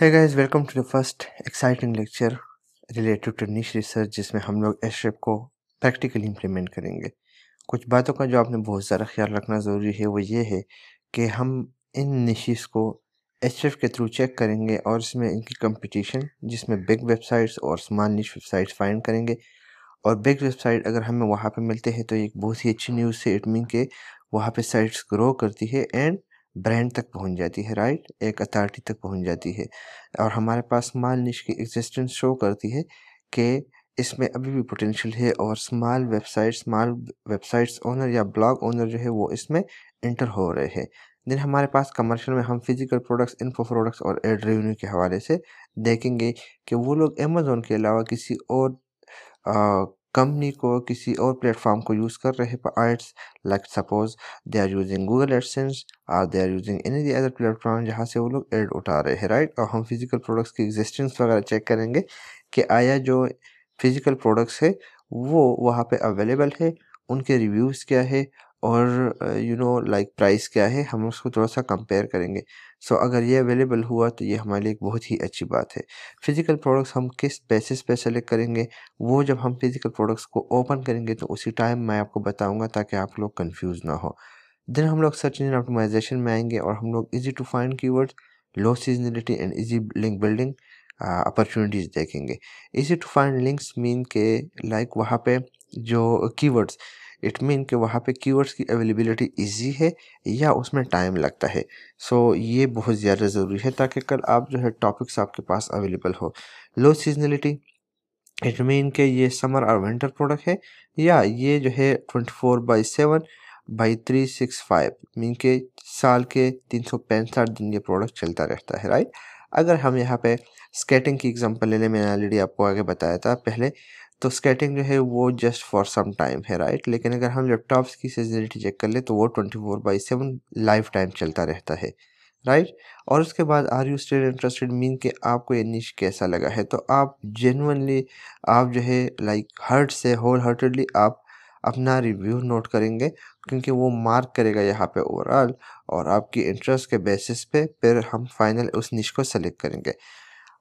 Hey guys, welcome to the first exciting lecture related to niche research जिसमें हम लोग Ahrefs को practically implement करेंगे। कुछ बातों का जो आपने बहुत ज़्यादा ख्याल रखना ज़रूरी है वो ये है कि हम इन niches को Ahrefs के थ्रू चेक करेंगे और इसमें इनकी कंपटीशन जिसमें बिग वेबसाइट्स और स्मॉल निश वेबसाइट्स फाइंड करेंगे, और बिग वेबसाइट अगर हमें वहाँ पे मिलते हैं तो एक बहुत ही अच्छी न्यूज़ है। इट मीन के वहाँ पे साइट्स ग्रो करती है एंड ब्रांड तक पहुँच जाती है, राइट, एक अथॉरिटी तक पहुँच जाती है और हमारे पास स्मॉल निश की एग्जिस्टेंस शो करती है कि इसमें अभी भी पोटेंशियल है और स्मॉल वेबसाइट्स ओनर या ब्लॉग ओनर जो है वो इसमें इंटर हो रहे हैं। देन हमारे पास कमर्शियल में हम फिजिकल प्रोडक्ट्स, इन्फो प्रोडक्ट्स और एड रेवेन्यू के हवाले से देखेंगे कि वो लोग अमेज़न के अलावा किसी और कंपनी को, किसी और प्लेटफॉर्म को यूज़ कर रहे हैं ads, like suppose they are using Google AdSense और they are using any other platform जहाँ से वो लोग एड उठा रहे हैं, राइट। और हम फिजिकल प्रोडक्ट्स की एग्जिस्टेंस वगैरह चेक करेंगे कि आया जो फिज़िकल प्रोडक्ट्स है वो वहाँ पे अवेलेबल है, उनके रिव्यूज़ क्या है और यू नो लाइक प्राइस क्या है, हम उसको थोड़ा सा कंपेयर करेंगे। सो अगर ये अवेलेबल हुआ तो ये हमारे लिए एक बहुत ही अच्छी बात है। फ़िज़िकल प्रोडक्ट्स हम किस बेसिस पे सेलेक्ट करेंगे वो जब हम फ़िज़िकल प्रोडक्ट्स को ओपन करेंगे तो उसी टाइम मैं आपको बताऊँगा ताकि आप लोग कन्फ्यूज़ ना हो। देन हम लोग सर्च इंजन ऑप्टिमाइजेशन में आएंगे और हम लोग easy to find keywords, low seasonality and easy link building opportunities देखेंगे। Easy to find links mean के लाइक वहाँ पे जो कीवर्ड्स, इट मीन के वहाँ पे कीवर्ड्स की अवेलेबिलिटी इजी है या उसमें टाइम लगता है। सो ये बहुत ज़्यादा ज़रूरी है ताकि कल आप जो है टॉपिक्स आपके पास अवेलेबल हो। लो सीजनलिटी इट मीन के ये समर और विंटर प्रोडक्ट है या ये जो है 24/7/365 मीन के साल के 365 दिन ये प्रोडक्ट चलता रहता है, राइट। अगर हम यहाँ पे स्केटिंग की एग्जांपल ले लें, मैंने ऑलरेडी आपको आगे बताया था पहले, तो स्केटिंग जो है वो जस्ट फॉर सम टाइम है, राइट। लेकिन अगर हम लैपटॉप्स की सीजनलिटी चेक कर ले तो वो 24/7 लाइफ टाइम चलता रहता है, राइट। और उसके बाद are you still interested mean कि आपको ये निश कैसा लगा है, तो आप जेन्युइनली आप जो है लाइक हार्ट से, होल हार्टेडली आप अपना रिव्यू नोट करेंगे क्योंकि वो मार्क करेगा यहाँ पे ओवरऑल, और आपकी इंटरेस्ट के बेसिस पे फिर हम फाइनल उस निश को सेलेक्ट करेंगे।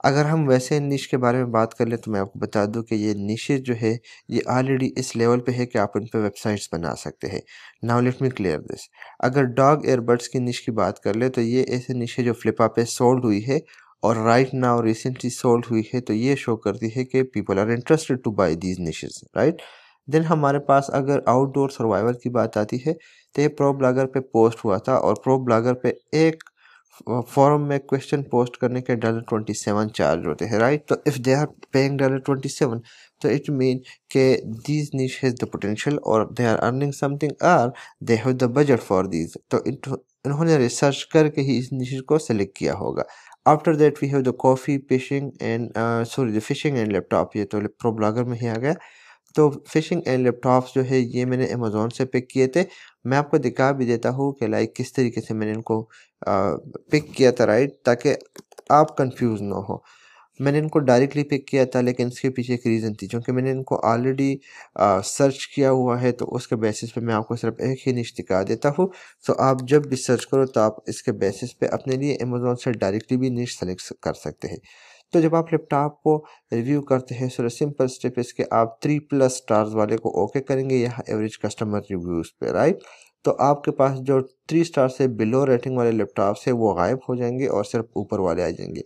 अगर हम वैसे निश के बारे में बात कर लें तो मैं आपको बता दूं कि ये निशेज जो है ये ऑलरेडी इस लेवल पे है कि आप उन पे वेबसाइट्स बना सकते हैं। Now let me clear this. अगर डॉग एयरबड्स की निश की बात कर ले तो ये ऐसे निश है जो फ्लिपकार्ट पे सोल्ड हुई है और राइट नाउ रिसेंटली सोल्ड हुई है, तो ये शो करती है कि people are interested to buy these niches, right. Then हमारे पास अगर आउटडोर सर्वाइवल की बात आती है तो ये प्रो ब्लॉगर पे पोस्ट हुआ था और प्रो ब्लॉगर पे एक फॉरम में क्वेश्चन पोस्ट करने के $27 चार्ज होते हैं, राइट। तो इफ़ दे आर पेइंग $27 तो इट मीन के these niche has the potential और they are earning something or they have the budget for these, तो इन्होंने रिसर्च करके ही इस निश को सेलेक्ट किया होगा। After that we have the coffee fishing and fishing and laptop, ये तो प्रो ब्लॉगर में ही आ गया। तो फिशिंग एंड लैपटॉप्स जो है ये मैंने अमेज़ोन से पिक किए थे, मैं आपको दिखा भी देता हूँ कि लाइक किस तरीके से मैंने इनको पिक किया था, राइट, ताकि आप कंफ्यूज ना हो। मैंने इनको डायरेक्टली पिक किया था लेकिन इसके पीछे एक रीज़न थी, क्योंकि मैंने इनको ऑलरेडी सर्च किया हुआ है तो उसके बेसिस पे मैं आपको सिर्फ एक ही निश दिखा देता हूँ। सो आप जब भी सर्च करो तो आप इसके बेसिस पे अपने लिए अमेज़ोन से डायरेक्टली भी निश सेलेक्ट कर सकते हैं। तो जब आप लैपटॉप को रिव्यू करते हैं सो सिंपल स्टेप इसके आप 3+ स्टार्स वाले को ओके करेंगे यहाँ एवरेज कस्टमर रिव्यूज़ पे, राइट। तो आपके पास जो 3 स्टार से बिलो रेटिंग वाले लैपटॉप्स है वो गायब हो जाएंगे और सिर्फ ऊपर वाले आ जाएंगे।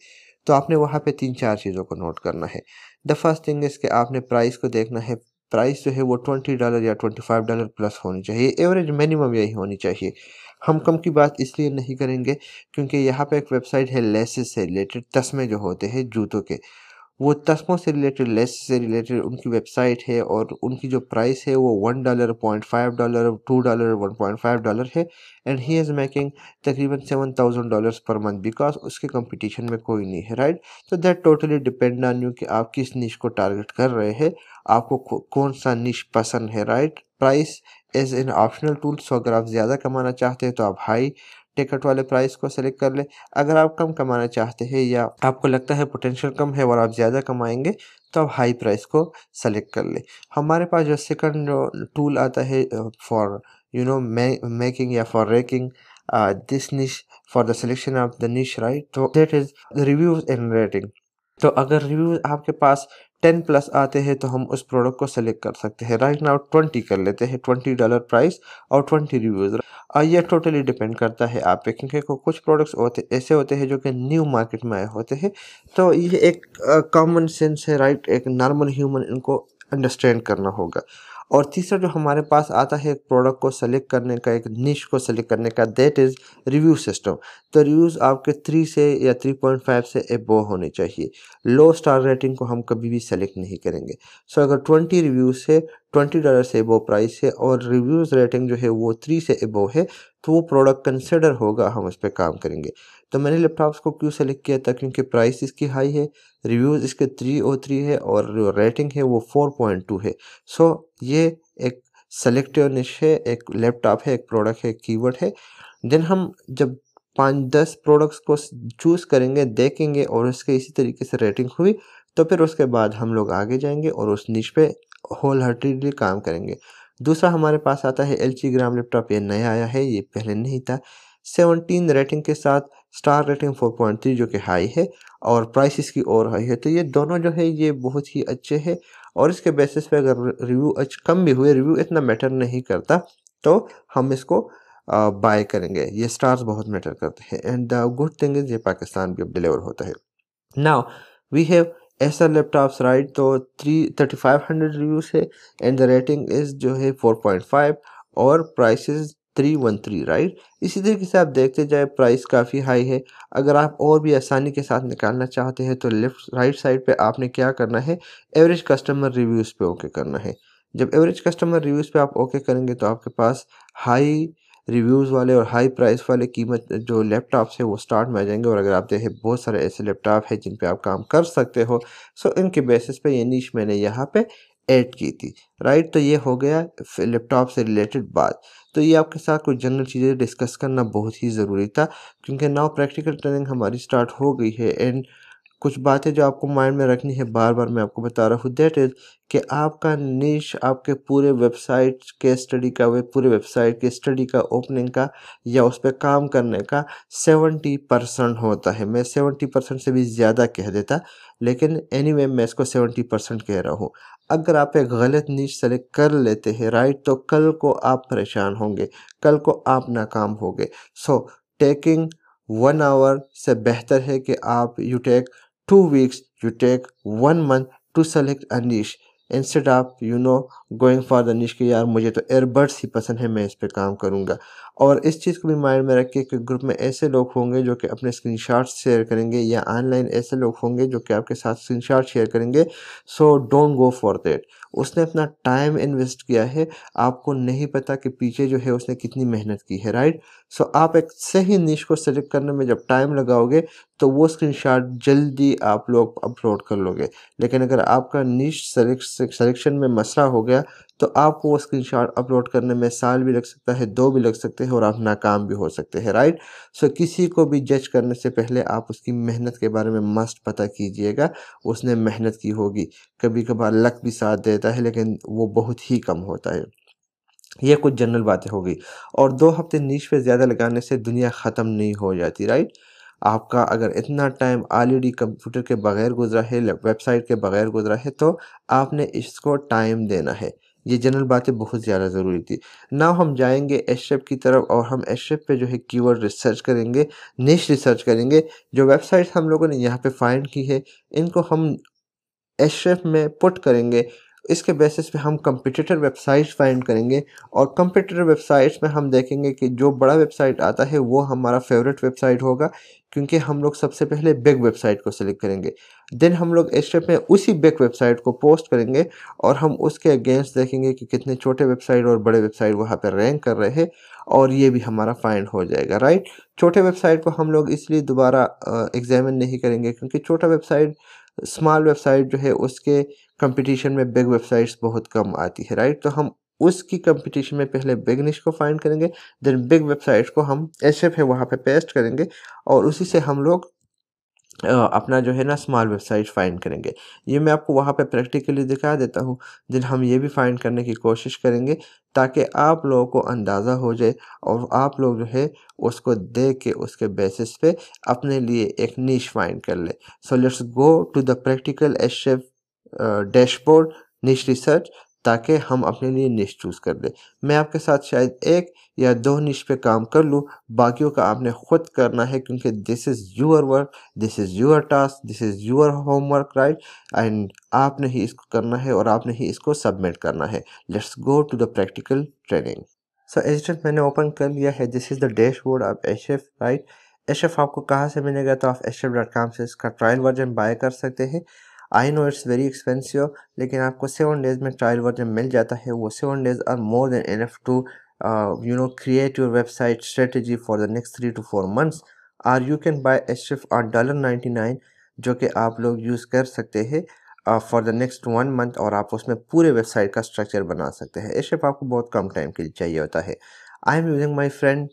तो आपने वहाँ पे 3-4 चीज़ों को नोट करना है। द फर्स्ट थिंग इसके आपने प्राइस को देखना है। प्राइस जो है वो $20 या $25 प्लस होनी चाहिए, एवरेज मिनिमम यही होनी चाहिए। हम कम की बात इसलिए नहीं करेंगे क्योंकि यहाँ पे एक वेबसाइट है लेसेस से रिलेटेड, तस्मे जो होते हैं जूतों के, वो तस्मों से रिलेटेड, लेसेस से रिलेटेड उनकी वेबसाइट है और उनकी जो प्राइस है वो $1, $0.5, $2, $1.5 है एंड ही इज़ मेकिंग तकरीबन $7,000 पर मंथ बिकॉज उसके कंपटीशन में कोई नहीं है, राइट। तो that totally depend on you कि आप किस निश को टारगेट कर रहे हैं, आपको कौन सा निश पसंद है, right. Price as an optional tool, so अगर आप ज़्यादा कमाना चाहते हैं तो आप हाई टिकट वाले प्राइस को सेलेक्ट कर ले। अगर आप कम कमाना चाहते हैं या आपको लगता है पोटेंशियल कम है और आप ज़्यादा कमाएंगे तो आप हाई प्राइस को सेलेक्ट कर ले। हमारे पास जो सेकंड टूल आता है फॉर यू नो मेकिंग या for ranking this niche, for the selection of the niche, right? So that is the reviews and rating. तो अगर रिव्यूज आपके पास 10 प्लस आते हैं तो हम उस प्रोडक्ट को सेलेक्ट कर सकते हैं. राइट नाउ 20 कर लेते हैं, $20 प्राइस और 20 रिव्यूज़. और यह टोटली डिपेंड करता है आप पे, क्योंकि कुछ प्रोडक्ट्स होते ऐसे होते हैं जो कि न्यू मार्केट में आए होते हैं. तो ये एक कॉमन सेंस है, राइट? एक नॉर्मल ह्यूमन इनको अंडरस्टैंड करना होगा. और तीसरा जो हमारे पास आता है एक प्रोडक्ट को सेलेक्ट करने का, एक निश को सेलेक्ट करने का, दैट इज़ रिव्यू सिस्टम. तो रिव्यूज़ आपके 3 से या 3.5 से अबव होने चाहिए. लो स्टार रेटिंग को हम कभी भी सेलेक्ट नहीं करेंगे. सो अगर 20 रिव्यूज़ है, $20 से अबव प्राइस है और रिव्यूज़ रेटिंग जो है वो 3 से अबव है, तो वो प्रोडक्ट कंसिडर होगा, हम उस पर काम करेंगे. तो मैंने लैपटॉप्स को क्यों सेलेक्ट किया था? क्योंकि प्राइस इसकी हाई है, रिव्यूज़ इसके 303 है और रेटिंग है वो 4.2 है. सो ये एक सेलेक्टिव निश है, एक लैपटॉप है, एक प्रोडक्ट है, एक कीवर्ड है. देन हम जब 5-10 प्रोडक्ट्स को चूज़ करेंगे, देखेंगे और उसके इसी तरीके से रेटिंग हुई, तो फिर उसके बाद हम लोग आगे जाएंगे और उस निश पे होल हार्टेडली काम करेंगे. दूसरा हमारे पास आता है एलजी ग्राम लैपटॉप. ये नया आया है, ये पहले नहीं था. 17 रेटिंग के साथ स्टार रेटिंग 4.3 जो कि हाई है और प्राइस इसकी और हाई है. तो ये दोनों जो है ये बहुत ही अच्छे हैं. और इसके बेसिस पे अगर रिव्यू कम भी हुए, रिव्यू इतना मैटर नहीं करता, तो हम इसको बाय करेंगे. ये स्टार्स बहुत मैटर करते हैं. And the good thing is ये पाकिस्तान भी डिलीवर होता है. Now we have Acer laptops, right? तो 3500 रिव्यूज़ है एंड द रेटिंग इज़ जो है 4.5 और प्राइसेस 313, राइट? इसी तरीके से आप देखते जाए, प्राइस काफ़ी हाई है. अगर आप और भी आसानी के साथ निकालना चाहते हैं तो लेफ्ट राइट साइड पे आपने क्या करना है, एवरेज कस्टमर रिव्यूज़ पे ओके करना है. जब एवरेज कस्टमर रिव्यूज़ पे आप ओके करेंगे तो आपके पास हाई रिव्यूज़ वाले और हाई प्राइस वाले कीमत जो लैपटॉप्स है वो स्टार्ट में आ जाएंगे. और अगर आप देखें बहुत सारे ऐसे लैपटॉप है जिन पे आप काम कर सकते हो. सो इनके बेसिस पे ये नीश मैंने यहाँ पे ऐड की थी, राइट? तो ये हो गया लैपटॉप से रिलेटेड बात. तो ये आपके साथ कुछ जनरल चीज़ें डिस्कस करना बहुत ही ज़रूरी था, क्योंकि नाउ प्रैक्टिकल ट्रेनिंग हमारी स्टार्ट हो गई है. एंड कुछ बातें जो आपको माइंड में रखनी है, बार बार मैं आपको बता रहा हूँ, दैट इज़ कि आपका निश आपके पूरे वेबसाइट के स्टडी का, पूरे वेबसाइट के स्टडी का, ओपनिंग का या उस पर काम करने का 70% होता है. मैं 70% से भी ज़्यादा कह देता, लेकिन एनीवे मैं इसको 70% कह रहा हूँ. अगर आप एक गलत नीश सेलेक्ट कर लेते हैं, राइट, तो कल को आप परेशान होंगे, कल को आप नाकाम होंगे. सो टेकिंग 1 आवर से बेहतर है कि आप you take 2 weeks, you take 1 month to select a niche, instead of you know going for the niche कि यार मुझे तो एयरबड्स ही पसंद है, मैं इस पे काम करूँगा. और इस चीज़ को भी माइंड में रखिए कि ग्रुप में ऐसे लोग होंगे जो कि अपने स्क्रीनशॉट्स शेयर करेंगे या ऑनलाइन ऐसे लोग होंगे जो कि आपके साथ स्क्रीनशॉट शेयर करेंगे. So don't go for that. उसने अपना टाइम इन्वेस्ट किया है, आपको नहीं पता कि पीछे जो है उसने कितनी मेहनत की है, राइट? सो आप एक सही नीश को सेलेक्ट करने में जब टाइम लगाओगे तो वो स्क्रीनशॉट जल्दी आप लोग अपलोड कर लोगे. लेकिन अगर आपका नीश सेलेक्शन में मसला हो गया तो आपको वो स्क्रीनशॉट अपलोड करने में साल भी लग सकता है, 2 भी लग सकते हैं और आप नाकाम भी हो सकते हैं, राइट? सो किसी को भी जज करने से पहले आप उसकी मेहनत के बारे में मस्ट पता कीजिएगा. उसने मेहनत की होगी, कभी कभार लक भी साथ देता है, लेकिन वो बहुत ही कम होता है. ये कुछ जनरल बातें हो गई. और 2 हफ्ते नीश पे ज़्यादा लगाने से दुनिया ख़त्म नहीं हो जाती, राइट? आपका अगर इतना टाइम ऑलरेडी कंप्यूटर के बगैर गुजरा है, वेबसाइट के बगैर गुजरा है, तो आपने इसको टाइम देना है. ये जनरल बातें बहुत ज़्यादा ज़रूरी थी. नाउ हम जाएंगे एशरेफ की तरफ और हम एशरेफ पे जो है कीवर्ड रिसर्च करेंगे, निश रिसर्च करेंगे. जो वेबसाइट्स हम लोगों ने यहाँ पे फाइंड की है, इनको हम एशरेफ में पुट करेंगे. इसके बेसिस पे हम कंपटीटर वेबसाइट्स फाइंड करेंगे और कंपटीटर वेबसाइट्स में हम देखेंगे कि जो बड़ा वेबसाइट आता है वो हमारा फेवरेट वेबसाइट होगा, क्योंकि हम लोग सबसे पहले बिग वेबसाइट को सिलेक्ट करेंगे. देन हम लोग एशरेफ में उसी बिग वेबसाइट को पोस्ट करेंगे और हम उसके अगेंस्ट देखेंगे कि कितने छोटे वेबसाइट और बड़े वेबसाइट वहाँ पर रैंक कर रहे हैं, और ये भी हमारा फाइंड हो जाएगा, राइट? छोटे वेबसाइट को हम लोग इसलिए दोबारा एग्जामिन नहीं करेंगे क्योंकि छोटा वेबसाइट, स्मॉल वेबसाइट जो है उसके कंपटीशन में बिग वेबसाइट्स बहुत कम आती है, राइट? तो हम उसकी कंपटीशन में पहले बिग निश को फाइंड करेंगे, देन बिग वेबसाइट्स को हम एशरेफ है वहाँ पे पेस्ट करेंगे और उसी से हम लोग अपना जो है ना स्मॉल वेबसाइट फाइंड करेंगे। ये मैं आपको वहाँ पे प्रैक्टिकली दिखा देता हूँ, दिन हम ये भी फाइंड करने की कोशिश करेंगे ताकि आप लोगों को अंदाज़ा हो जाए और आप लोग जो है उसको देख के उसके बेसिस पे अपने लिए एक नीश फाइंड कर ले। So let's go to the practical एशेफ डैशबोर्ड नीश रिसर्च ताकि हम अपने लिए निश चूज़ कर लें। मैं आपके साथ शायद 1 या 2 निश पे काम कर लूँ, बाकियों का आपने खुद करना है क्योंकि this is your work, this is your task, this is your homework, right. And आपने ही इसको करना है और आपने ही इसको सबमिट करना है। Let's go to the practical training. So एजिडेंट मैंने ओपन कर लिया है। This is the dashboard of एशेफ, राइट। एशेफ आपको कहाँ से मिलेगा, तो आप ashef.com से इसका ट्रायल वर्जन बाय कर सकते हैं। I know it's very expensive, लेकिन आपको 7 डेज़ में ट्रायल वर्जन मिल जाता है। वो 7 days are more than enough to you know create your website strategy for the next 3 to 4 months. और यू कैन बाय एशेफ ऑन $99 जो कि आप लोग यूज़ कर सकते हैं फॉर द नेक्स्ट 1 मंथ और आप उसमें पूरे वेबसाइट का स्ट्रक्चर बना सकते हैं। एशेफ आपको बहुत कम टाइम के लिए चाहिए होता है। I am using my friend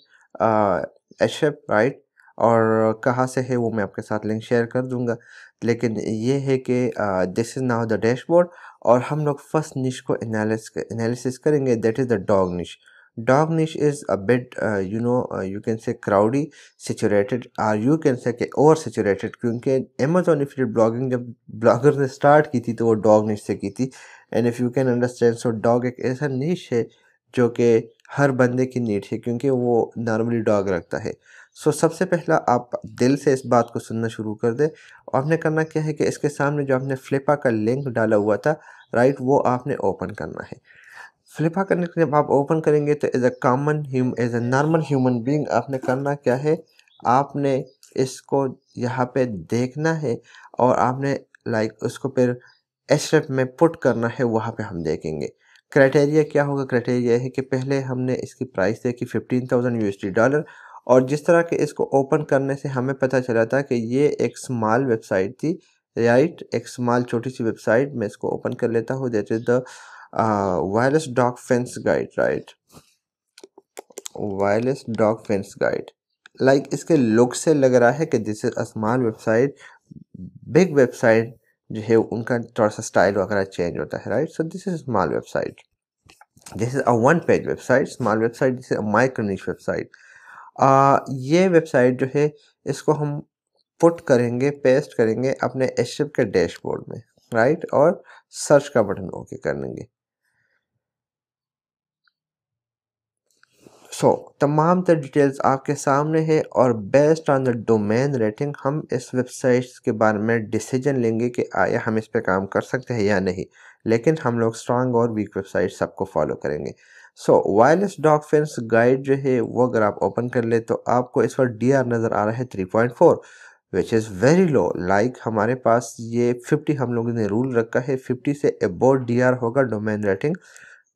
एशेफ, राइट। और कहाँ से है वो मैं आपके साथ लिंक शेयर कर दूंगा, लेकिन ये है कि this is now the dashboard और हम लोग फर्स्ट निश को एनालिसिस करेंगे, that is the dog niche. Dog niche is a bit you know you can say crowdy saturated और यू कैन से के ओवर सेचुरेटेड, क्योंकि अमेजॉन एफिलिएट ब्लॉगिंग जब blogger ने स्टार्ट की थी तो वो डॉग निश से की थी। And if you can understand, so dog एक ऐसा निश है जो कि हर बंदे की नीड है क्योंकि वो नॉर्मली डॉग रखता है। सो सबसे पहला आप दिल से इस बात को सुनना शुरू कर दें। आपने करना क्या है कि इसके सामने जो आपने फ्लिपा का लिंक डाला हुआ था, राइट, वो आपने ओपन करना है। फ्लिपा का लिंक जब आप ओपन करेंगे तो as a normal human being आपने करना क्या है, आपने इसको यहाँ पे देखना है और आपने लाइक उसको फिर एशेफ में पुट करना है। वहाँ पे हम देखेंगे क्राइटेरिया क्या होगा। क्राइटेरिया है कि पहले हमने इसकी प्राइस देखी $15,000 और जिस तरह के इसको ओपन करने से हमें पता चला था कि ये एक स्मॉल वेबसाइट थी, राइट, एक स्मॉल छोटी सी वेबसाइट। मैं इसको ओपन कर लेता हूँ, that is the wireless dog fence guide, right, wireless dog fence guide. Like इसके लुक से लग रहा है कि this is a small website, big website जो है उनका थोड़ा सा स्टाइल वगैरह चेंज होता है, right. So this is small website, this is a 1 page website, small website, this is a micro niche website. ये वेबसाइट जो है इसको हम पुट करेंगे, पेस्ट करेंगे अपने एशेफ के डैशबोर्ड में, राइट, और सर्च का बटन ओके कर लेंगे। सो तमाम तर डिटेल्स आपके सामने है और based on the domain rating हम इस वेबसाइट के बारे में डिसीजन लेंगे कि आया हम इस पे काम कर सकते हैं या नहीं, लेकिन हम लोग स्ट्रांग और वीक वेबसाइट सबको फॉलो करेंगे। So wireless dog fence guide जो है वो अगर आप ओपन कर ले तो आपको इस पर DR नज़र आ रहा है 3.4 which is very low. Like हमारे पास ये 50 हम लोगों ने रूल रखा है, 50 से अबोव DR होगा डोमेन रेटिंग।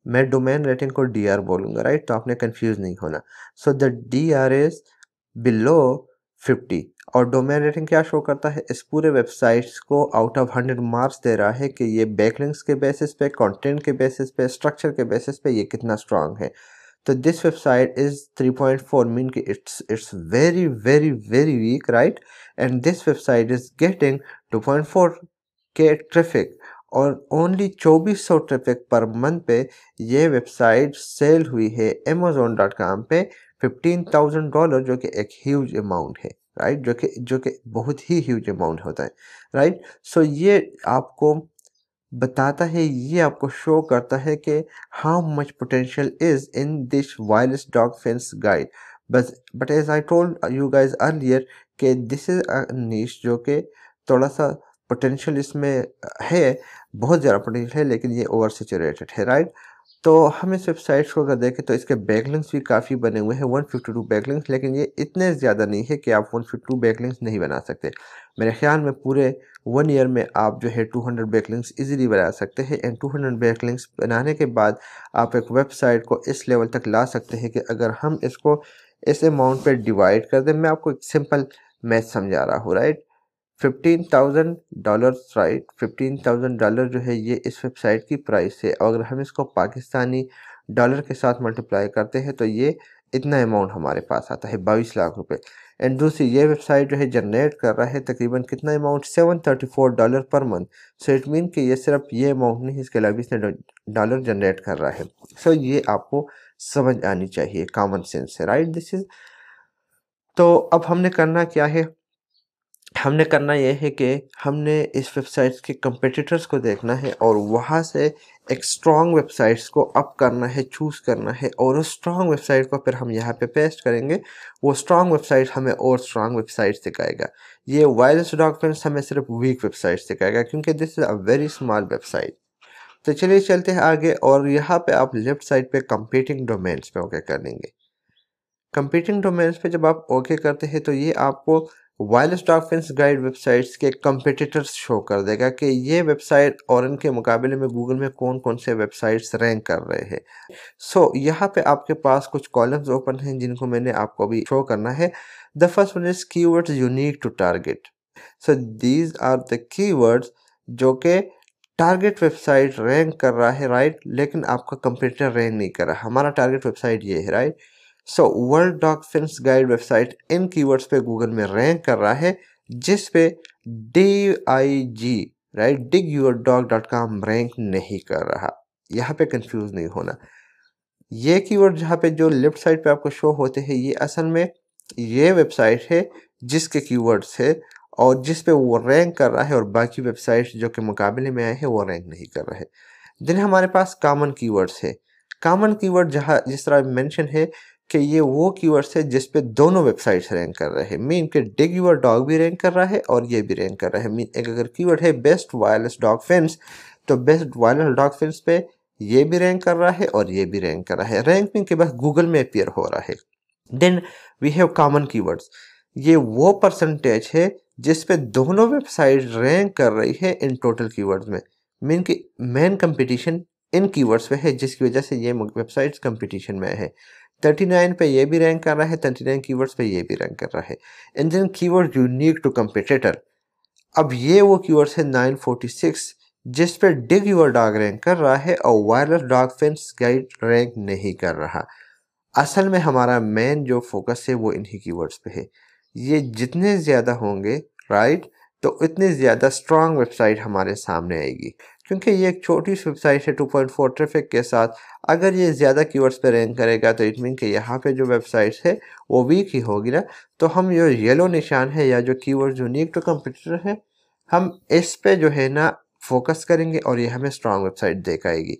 मैं डोमेन रेटिंग को DR बोलूँगा, राइट, तो आपने कंफ्यूज नहीं होना। So the DR is below 50 और डोमेन रेटिंग क्या शो करता है, इस पूरे वेबसाइट्स को आउट ऑफ 100 मार्क्स दे रहा है कि ये बैकलिंक्स के बेसिस पे, कंटेंट के बेसिस पे, स्ट्रक्चर के बेसिस पे ये कितना स्ट्रांग है। तो दिस वेबसाइट इज़ 3.4 मीन कि it's very very very weak, right, and this website is getting 2.4K traffic और ओनली 2400 ट्रैफिक पर मंथ पे ये वेबसाइट सेल हुई है Amazon.com पे $15,000 जो कि एक ह्यूज अमाउंट है, राइट, जो कि बहुत ही ह्यूज अमाउंट होता है, राइट। सो ये आपको बताता है, ये आपको शो करता है कि how much potential is in this wireless dog fence guide. But as I told you guys earlier कि दिस इज़ अ नीश जो कि थोड़ा सा पोटेंशियल इसमें है, बहुत ज़्यादा पोटेंशियल है, लेकिन ये ओवर सेचुरेटेड है, राइट। तो हम इस वेबसाइट को अगर देखें तो इसके बैकलिंक्स भी काफ़ी बने हुए हैं, 152 बैकलिंक्स, लेकिन ये इतने ज़्यादा नहीं है कि आप 152 बैकलिंक्स नहीं बना सकते। मेरे ख्याल में पूरे 1 ईयर में आप जो है 200 बैकलिंक्स इजीली बना सकते हैं। एंड 200 बैकलिंक्स बनाने के बाद आप एक वेबसाइट को इस लेवल तक ला सकते हैं कि अगर हम इसको इस अमाउंट पर डिवाइड कर दें। मैं आपको एक सिंपल मैथ समझा रहा हूँ, राइट, $15,000, राइट, $15,000 जो है ये इस वेबसाइट की प्राइस है। अगर हम इसको पाकिस्तानी डॉलर के साथ मल्टीप्लाई करते हैं तो ये इतना अमाउंट हमारे पास आता है 22 लाख रुपए। एंड दूसरी ये वेबसाइट जो है जनरेट कर रहा है तकरीबन कितना अमाउंट $734 पर मंथ। सो इट मीन कि ये सिर्फ ये अमाउंट नहीं, इसके अलावा इसने डॉलर जनरेट कर रहा है। सो ये आपको समझ आनी चाहिए, कॉमन सेंस है, राइट। दिस इज तो अब हमने करना क्या है, हमने करना यह है कि हमने इस वेबसाइट्स के कंपेटिटर्स को देखना है और वहाँ से एक स्ट्रॉन्ग वेबसाइट्स को अप करना है, चूज़ करना है और उस स्ट्रॉन्ग वेबसाइट को फिर हम यहाँ पे पेस्ट करेंगे। वो स्ट्रॉन्ग वेबसाइट हमें और स्ट्रॉन्ग वेबसाइट दिखाएगा। ये वायरलेस डॉग फेंस हमें सिर्फ वीक वेबसाइट दिखाएगा क्योंकि this is a very small website. तो चलिए चलते हैं आगे और यहाँ पर आप लेफ्ट साइड पर कंपीटिंग डोमेन्स पर ओके कर देंगे। कंपीटिंग डोमेन्स पर जब आप ओके करते हैं तो ये आपको wireless dog fence guide websites के कंपेटिटर्स शो कर देगा कि ये वेबसाइट और इनके मुकाबले में गूगल में कौन कौन से वेबसाइट्स रैंक कर रहे हैं। सो यहाँ पे आपके पास कुछ कॉलम्स ओपन हैं जिनको मैंने आपको अभी शो करना है। The first one is keywords unique to target. So these are the keywords जो के टारगेट वेबसाइट रैंक कर रहा है, राइट, लेकिन आपका कंपेटिटर रैंक नहीं कर रहा। हमारा टारगेट वेबसाइट ये है, right. So world dog fence guide website इन कीवर्ड्स पे गूगल में रैंक कर रहा है जिस पे DIG, राइट, digyourdog.com रैंक नहीं कर रहा। यहाँ पे कंफ्यूज नहीं होना। ये कीवर्ड जहाँ पे जो लेफ्ट साइड पे आपको शो होते हैं ये असल में ये वेबसाइट है जिसके कीवर्ड्स है और जिस पे वो रैंक कर रहा है और बाकी वेबसाइट जो के मुकाबले में आए हैं वो रैंक नहीं कर रहे। देन हमारे पास कॉमन कीवर्ड्स है। कॉमन कीवर्ड जहाँ जिस तरह मेंशन है कि ये वो कीवर्ड्स है जिस पे दोनों वेबसाइट्स रैंक कर रहे हैं, मीन के डिग योर डॉग भी रैंक कर रहा है और ये भी रैंक कर रहा है। मीन एक अगर कीवर्ड है बेस्ट वायरलेस डॉग फेंस तो बेस्ट वायरलेस डॉग फेंस पे ये भी रैंक कर रहा है और ये भी रैंक कर रहा है, रैंकिंग के बाद गूगल में अपीयर हो रहा है। Then we have common keywords. ये वो परसेंटेज है जिस पे दोनों वेबसाइट रैंक कर रही है इन टोटल कीवर्ड्स में, मीन की मेन कंपटीशन इन कीवर्ड्स पे है जिसकी वजह से ये वेबसाइट्स कंपटीशन में है। 39 पे ये भी रैंक कर रहा है, 39 कीवर्ड्स पे ये भी रैंक कर रहा है। And then keyword unique to competitor, अब ये वो कीवर्ड्स है 946 जिस पे डिग योर डॉग रैंक कर रहा है और wireless dog fence guide rank नहीं कर रहा। असल में हमारा मेन जो फोकस है वो इन्हीं कीवर्ड्स पे है। ये जितने ज़्यादा होंगे, राइट, तो इतने ज़्यादा स्ट्रॉन्ग वेबसाइट हमारे सामने आएगी क्योंकि ये एक छोटी सी वेबसाइट है 2.4 ट्रैफिक के साथ। अगर ये ज़्यादा कीवर्ड्स पे रैंक करेगा तो इट मीन कि यहाँ पे जो वेबसाइट है वो वीक ही होगी ना। तो हम जो येलो निशान है या जो कीवर्ड्स यूनिक टू कंपटीटर है हम इस पे जो है ना फोकस करेंगे और ये हमें स्ट्रॉन्ग वेबसाइट दिखाएगी।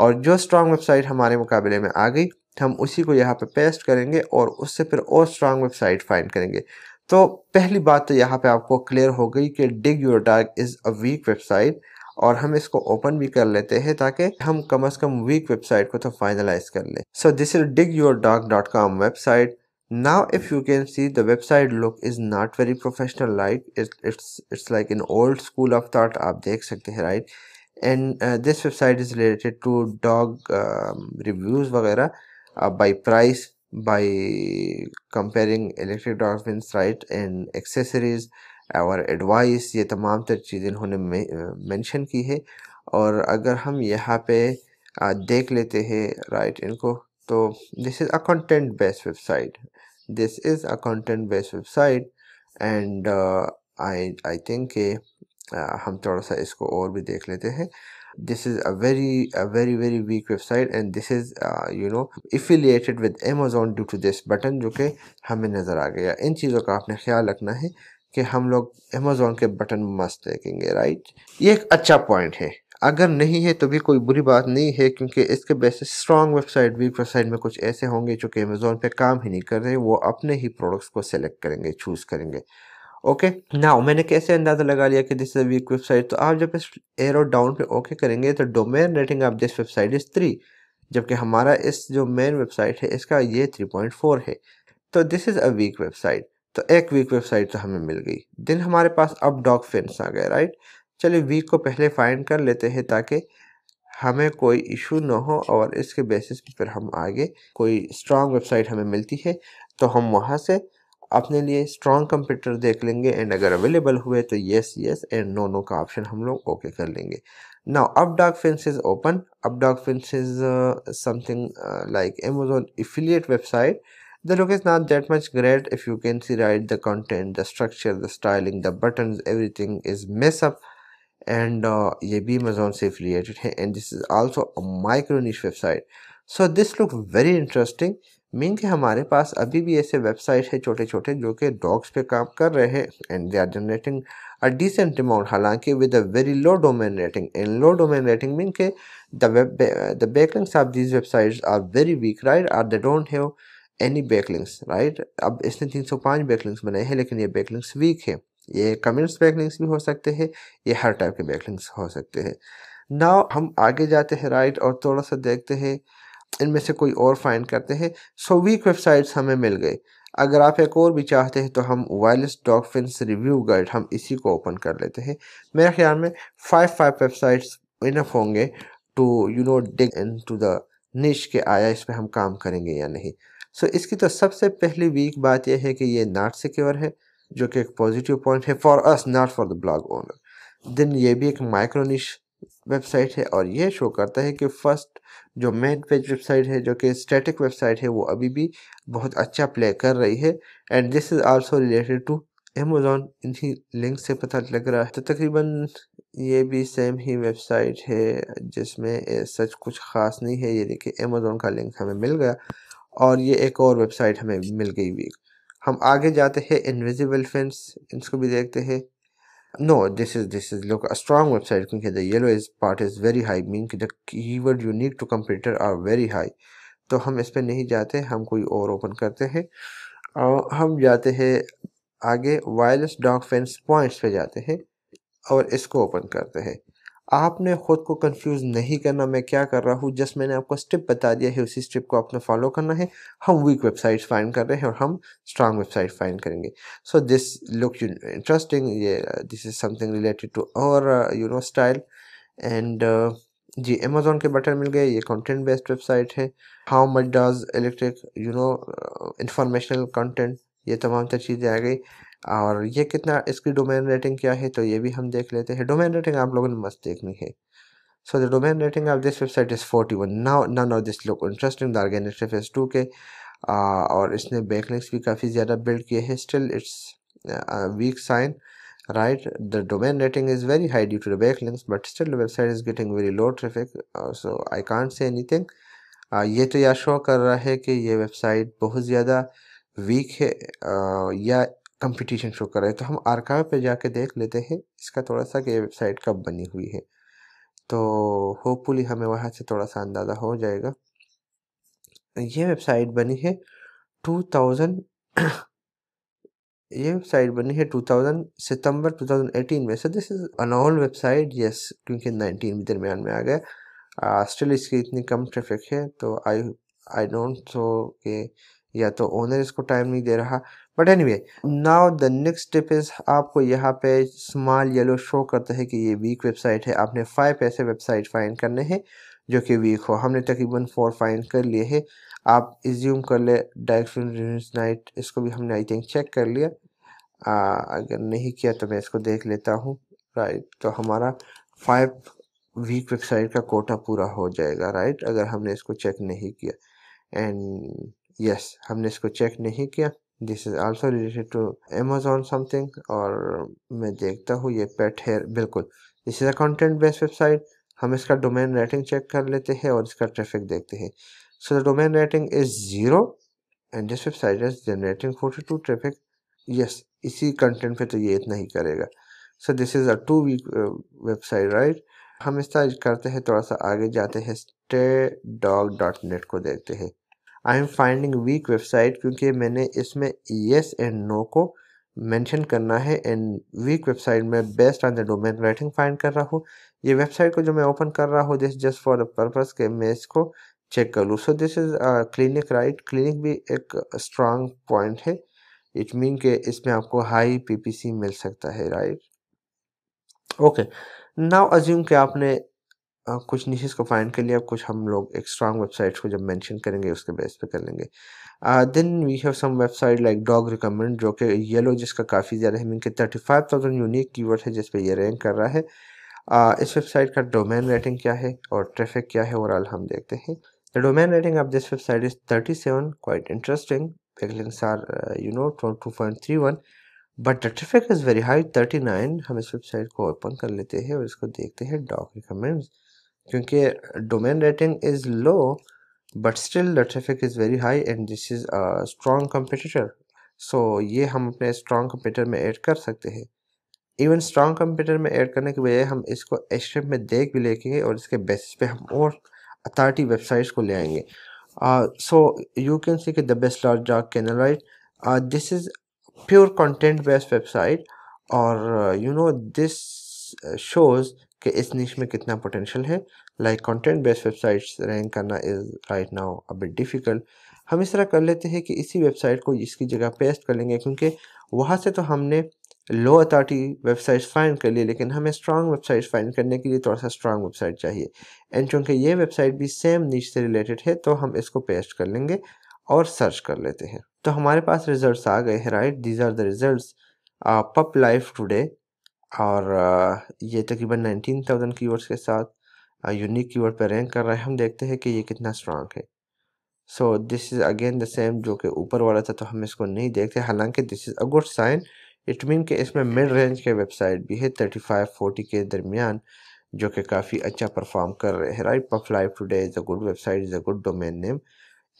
और जो स्ट्रॉन्ग वेबसाइट हमारे मुकाबले में आ गई हम उसी को यहाँ पर पेस्ट करेंगे और उससे फिर और स्ट्रॉन्ग वेबसाइट फाइंड करेंगे। तो पहली बात तो यहाँ पे आपको क्लियर हो गई कि dig your dog is a weak website और हम इसको ओपन भी कर लेते हैं ताकि हम कम से कम वीक वेबसाइट को तो फाइनलाइज कर लें। So this is digyourdog.com website. Now if you can see the website look is not very professional, like it's like an old school of thought, आप देख सकते हैं, right. And this website is related to dog reviews वगैरह by price, by comparing electric dog fence, right, and accessories, our advice, ये तमाम तर चीज़ें इन्होंने मेंशन की है। और अगर हम यहाँ पे देख लेते हैं, राइट, इनको तो this is a content based website, this is a content based website. And I think कि हम थोड़ा सा इसको और भी देख लेते हैं। This is a very weak website and this is you know affiliated with Amazon due to this button जो कि हमें नज़र आ गया। इन चीज़ों का आपने ख्याल रखना है कि हम लोग Amazon के बटन मस्त देखेंगे, राइट। ये एक अच्छा पॉइंट है, अगर नहीं है तो भी कोई बुरी बात नहीं है क्योंकि इसके basis strong website weak website में कुछ ऐसे होंगे जो कि Amazon पे काम ही नहीं कर रहे, वो अपने ही प्रोडक्ट्स को सेलेक्ट करेंगे, चूज़ करेंगे। ओके नाउ मैंने कैसे अंदाज़ा लगा लिया कि this is a weak website? तो आप जब इस एरो डाउन पे ओके करेंगे तो domain rating of this website is 3 जबकि हमारा इस जो मेन वेबसाइट है इसका ये 3.4 है। तो this is a weak website, तो एक वीक वेबसाइट तो हमें मिल गई। देन हमारे पास अब डॉग फेंस आ गया, राइट। चलिए वीक को पहले फाइंड कर लेते हैं ताकि हमें कोई इशू ना हो और इसके बेसिस पर फिर हम आगे कोई स्ट्रॉन्ग वेबसाइट हमें मिलती है तो हम वहाँ से अपने लिए स्ट्रॉन्ग कंप्यूटर देख लेंगे एंड अगर अवेलेबल हुए तो yes yes and no no का ऑप्शन हम लोग ओके कर लेंगे। Now up dog fence is open. Up dog fence is something like Amazon affiliate website. The look is not that much great if you can see right the content, the structure, the styling, the buttons, everything is mess up and ये भी Amazon से affiliated है and this is also a micro niche website. So this look very interesting. Mean कि हमारे पास अभी भी ऐसे website है छोटे छोटे जो कि डॉग्स पे काम कर रहे हैं and they are generating a decent amount, हालांकि with a very low domain rating and low domain rating mean के the backlinks of these websites are very weak right are they don't have any backlinks right. अब इसने 305 backlinks बनाए हैं लेकिन ये backlinks week है, ये कमेंट्स बैकलिंग्स भी हो सकते हैं, ये हर टाइप के बैकलिंग्स हो सकते हैं। नाउ हम आगे जाते हैं राइट और थोड़ा सा देखते हैं इनमें से कोई और फाइंड करते हैं। सो वीक वेबसाइट्स हमें मिल गए। अगर आप एक और भी चाहते हैं तो हम wireless dog fence review guide हम इसी को ओपन कर लेते हैं। मेरे ख्याल में 5 वेबसाइट्स इनफ होंगे to you know dig into the niche के आया इस पर हम काम करेंगे या नहीं। सो इसकी तो सबसे पहली वीक बात यह है कि ये नॉट सिक्योर है जो कि एक पॉजिटिव पॉइंट है for us not for the blog owner. Then ये भी एक माइक्रो निश वेबसाइट है और ये शो करता है कि फर्स्ट जो मेन पेज वेबसाइट है जो कि स्टैटिक वेबसाइट है वो अभी भी बहुत अच्छा प्ले कर रही है and this is also related to Amazon। इन्हीं लिंक से पता लग रहा है तो तकरीबन ये भी सेम ही वेबसाइट है जिसमें सच कुछ ख़ास नहीं है। ये देखिए Amazon का लिंक हमें मिल गया और ये एक और वेबसाइट हमें मिल गई वीक। हम आगे जाते हैं इनविजिबल फेंस, इसको भी देखते हैं। No, this is look a strong website क्योंकि the yellow is part is very high mean कि the keyword unique to competitor are very high। तो हम इस पर नहीं जाते, हम कोई और ओपन करते हैं और हम जाते हैं आगे वायरलेस डॉग फेंस पॉइंट्स पे जाते हैं और इसको ओपन करते हैं। आपने ख़ुद को कंफ्यूज नहीं करना मैं क्या कर रहा हूँ, जस्ट मैंने आपको स्टेप बता दिया है उसी स्टेप को आपने फॉलो करना है। हम वीक वेबसाइट्स फाइंड कर रहे हैं और हम स्ट्रांग वेबसाइट फाइंड करेंगे। सो दिस लुक इंटरेस्टिंग, ये this is something related to our you know style and जी Amazon के बटन मिल गए। ये कंटेंट बेस्ड वेबसाइट है। How much does electric you know informational content, ये तमाम चीज़ें आ गई और ये कितना इसकी डोमेन रेटिंग क्या है तो ये भी हम देख लेते हैं। डोमेन रेटिंग आप लोगों ने मस्त देखनी है। So the domain rating of this website is 41। Now this look interesting the organic surface 2 के और इसने बैकलिंक्स भी काफ़ी ज़्यादा बिल्ड किए हैं। Still it's weak sign right, the domain rating is very high due to the backlinks but still the website is getting very low traffic so I can't say anything. ये तो यह show कर रहा है कि ये वेबसाइट बहुत ज़्यादा वीक है या कंपटीशन शो कर रहे हैं। तो हम आर्काइव पे जाके देख लेते हैं इसका थोड़ा सा कि ये वेबसाइट कब बनी हुई है तो होपफुली हमें वहाँ से थोड़ा सा अंदाज़ा हो जाएगा। ये वेबसाइट बनी है 2000 ये वेबसाइट बनी है 2000 सितंबर 2018 में। So this is an old website yes क्योंकि 19 भी दरमियान में आ गया। स्टिल इसकी इतनी कम ट्रैफिक है तो आई डोंट सो के या तो ओनर इसको टाइम नहीं दे रहा but anyway. Now the next step is आपको यहाँ पे स्मॉल येलो शो करता है कि ये वीक वेबसाइट है। आपने 5 ऐसे वेबसाइट फाइंड करने हैं जो कि वीक हो। हमने तकरीबन 4 फाइंड कर लिए हैं। आप एज्यूम कर ले डायरेक्शन नाइट इसको भी हमने आई थिंक चेक कर लिया। अगर नहीं किया तो मैं इसको देख लेता हूँ राइट। तो हमारा 5 वीक वेबसाइट का कोटा पूरा हो जाएगा राइट अगर हमने इसको चेक नहीं किया एंड यस हमने इसको चेक नहीं किया। This is also related to Amazon something और मैं देखता हूँ ये पेट हेयर बिल्कुल this is a content based website. हम इसका डोमेन रेटिंग चेक कर लेते हैं और इसका ट्रैफिक देखते हैं। So the domain rating is 0 and this website is generating 42 traffic. Yes इसी कंटेंट पे तो ये इतना ही करेगा। So this is a 2 weak website right. हम इस तरह करते हैं थोड़ा सा आगे जाते हैं stay.dog.net को देखते हैं। I am finding weak website क्योंकि मैंने इसमें येस एंड नो को मेंशन करना है एंड वीक वेबसाइट में based on the domain rating find कर रहा हूँ। ये वेबसाइट को जो मैं ओपन कर रहा हूँ this just for the purpose के मैं इसको चेक कर लूँ। So this is clinic right, clinic भी एक स्ट्रांग पॉइंट है। इट मीन के इसमें आपको हाई PPC मिल सकता है राइट ओके। नाउ अज्यूम कि आपने कुछ निशेस को फाइंड के लिए अब कुछ हम लोग एक स्ट्रांग वेबसाइट्स को जब मेंशन करेंगे उसके बेस पे कर लेंगे। Then we have some website like dog recommend जो कि येलो जिसका काफ़ी ज़्यादा है, इनके 35,000 यूनिक कीवर्ड है जिस पे ये रैंक कर रहा है। इस वेबसाइट का डोमेन रेटिंग क्या है और ट्रैफिक क्या है ओवरऑल हम देखते हैं। The domain rating of this website is 37, quite interesting. Backlinks are 2.31 but the traffic is very high 39। हम इस वेबसाइट को ओपन कर लेते हैं और इसको देखते हैं डॉग रिकमेंड्स, क्योंकि domain rating is low but still the traffic is very high and this is a strong competitor. So ये हम अपने स्ट्रॉन्ग कंपटीटर में ऐड कर सकते हैं। इवन स्ट्रॉन्ग कंपटीटर में ऐड करने के बजाय हम इसको एचटीएमएल में देख भी लेंगे और इसके बेसिस पे हम और अथॉरिटी वेबसाइट्स को ले आएंगे। सो यू कैन सी कि the best large dog kennel right, this is pure content based website और यू नो दिस शोज़ कि इस निश में कितना पोटेंशियल है। Like content based websites rank करना is right now a bit difficult. हम इस तरह कर लेते हैं कि इसी वेबसाइट को इसकी जगह पेस्ट कर लेंगे, क्योंकि वहाँ से तो हमने लो अथॉरिटी वेबसाइट्स फाइंड कर लिए, लेकिन हमें स्ट्रॉन्ग वेबसाइट फाइंड करने के लिए थोड़ा सा स्ट्रॉन्ग वेबसाइट चाहिए। एंड चूँकि ये वेबसाइट भी सेम निश से रिलेटेड है तो हम इसको पेस्ट कर लेंगे और सर्च कर लेते हैं। तो हमारे पास रिजल्ट्स आ गए हैं, right. These are the results, pet life today और ये तकरीबन 19,000 कीवर्ड्स के साथ यूनिक कीवर्ड पर रैंक कर रहा है। हम देखते हैं कि ये कितना स्ट्रांग है। So this is again the same जो कि ऊपर वाला था, तो हम इसको नहीं देखते। हालांकि this is a good sign, it mean कि इसमें मिड रेंज के वेबसाइट भी है 35-40 के दरमियान जो कि काफ़ी अच्छा परफॉर्म कर रहे हैं, right. Pet life today is a good website, is a good domain name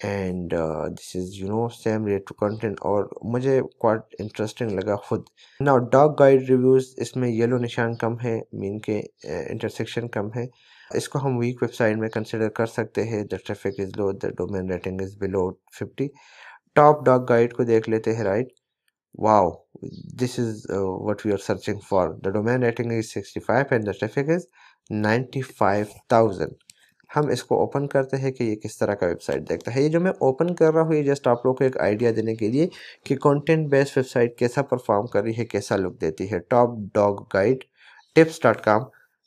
and this is you know same relate to content और मुझे क्वाइट इंटरेस्टिंग लगा खुद। नाउ डॉग गाइड रिव्यूज़, इसमें येलो निशान कम है, मीन के इंटरसेक्शन कम है, इसको हम वीक वेबसाइट में कंसिडर कर सकते हैं। The traffic is low, the domain rating is below 50। Top dog guide को देख लेते हैं, right. Wow, this is what we are searching for. The domain rating is 65 and the traffic is 95,000। हम इसको ओपन करते हैं कि ये किस तरह का वेबसाइट देखता है। ये जो मैं ओपन कर रहा हूँ ये जस्ट आप लोग को एक आइडिया देने के लिए कि कंटेंट बेस्ड वेबसाइट कैसा परफॉर्म कर रही है, कैसा लुक देती है। Top dog guide tips.com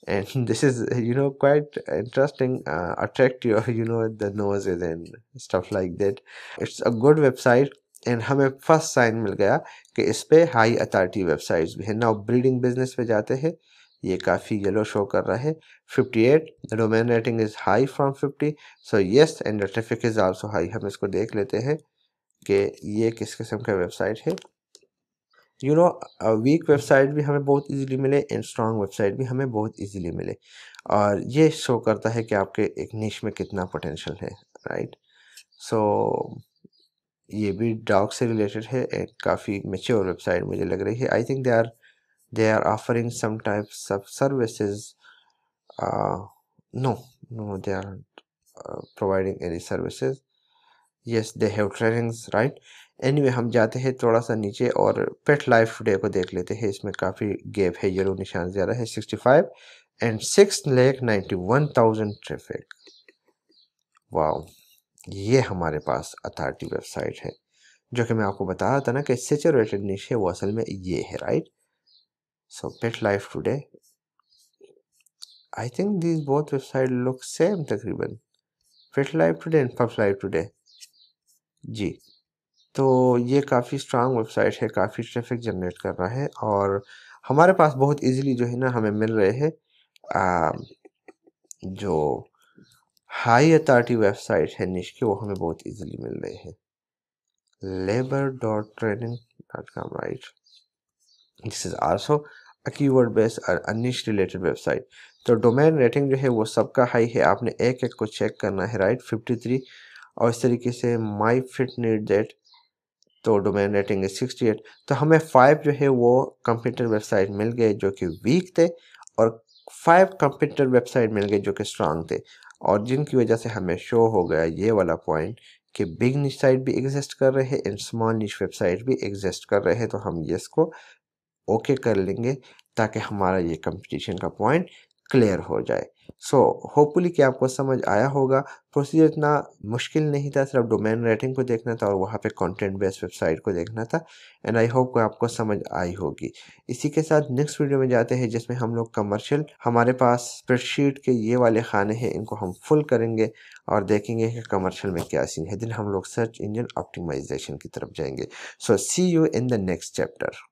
and this is you know quite interesting, attract your you know the noses and stuff like that. It's a good website and हमें first sign मिल गया कि इस पर हाई अथॉरिटी वेबसाइट्स भी है। Now breeding business पे जाते हैं, ये काफ़ी येलो शो कर रहा है 58। The domain rating is high from 50, so yes and the traffic is also high. हम इसको देख लेते हैं कि ये किस किस्म का वेबसाइट है। यू नो वीक वेबसाइट भी हमें बहुत इजीली मिले एंड स्ट्रॉन्ग वेबसाइट भी हमें बहुत इजीली मिले और ये शो करता है कि आपके एक निश में कितना पोटेंशियल है, राइट। सो ये भी डॉग से रिलेटेड है एंड काफ़ी मैच्योर वेबसाइट मुझे लग रही है। I think They are offering some types of services. No, they aren't providing any services. Yes, they have trainings, right? Anyway, हम जाते हैं थोड़ा सा नीचे और पेट लाइफ टुडे को देख लेते हैं। इसमें काफ़ी गैप है, येलो निशान ज़्यादा है 65 एंड 6,91,000 ट्रैफिक। वाओ, ये हमारे पास अथॉरिटी वेबसाइट है जो कि मैं आपको बता रहा था ना कि सेचुरेटेड निश है, वो असल में ये है, right. So Pet Life Today, I think these both websites look same तकरीबन, Pet Life Today and Pup Life Today जी। तो ये काफ़ी स्ट्रांग वेबसाइट है, काफ़ी ट्रैफिक जनरेट कर रहा है और हमारे पास बहुत इजीली जो है ना हमें मिल रहे हैं जो हाई अथॉरिटी वेबसाइट है निश की, वो हमें बहुत इजीली मिल रहे हैं। labor.trading.com, right, this is also a keyword based और niche related website। तो डोमेन रेटिंग जो है वो सबका हाई है, आपने एक एक को चेक करना है, राइट, 53। और इस तरीके से माई फिट नीड दैट, तो डोमेन रेटिंग है 68। तो हमें 5 जो है वो कंपटीटर वेबसाइट मिल गए जो कि वीक थे और 5 कंपटीटर वेबसाइट मिल गए जो कि स्ट्रांग थे और जिनकी वजह से हमें शो हो गया ये वाला पॉइंट कि बिग निश साइट भी एग्जिस्ट कर रहे हैं एंड स्मॉल निश वेबसाइट भी एग्जिस्ट कर रहे हैं। तो हम ये इसको ओके कर लेंगे ताकि हमारा ये कंपटीशन का पॉइंट क्लियर हो जाए। सो होपफुली कि आपको समझ आया होगा। प्रोसीजर इतना मुश्किल नहीं था, सिर्फ डोमेन रेटिंग को देखना था और वहाँ पे कंटेंट बेस्ड वेबसाइट को देखना था। एंड आई होप को आपको समझ आई होगी। इसी के साथ नेक्स्ट वीडियो में जाते हैं जिसमें हम लोग कमर्शियल, हमारे पास स्प्रेडशीट के ये वाले खाने हैं, इनको हम फुल करेंगे और देखेंगे कि कमर्शियल में क्या सीन है। दिन हम लोग सर्च इंजन ऑप्टिमाइजेशन की तरफ जाएंगे। So see you in the next chapter.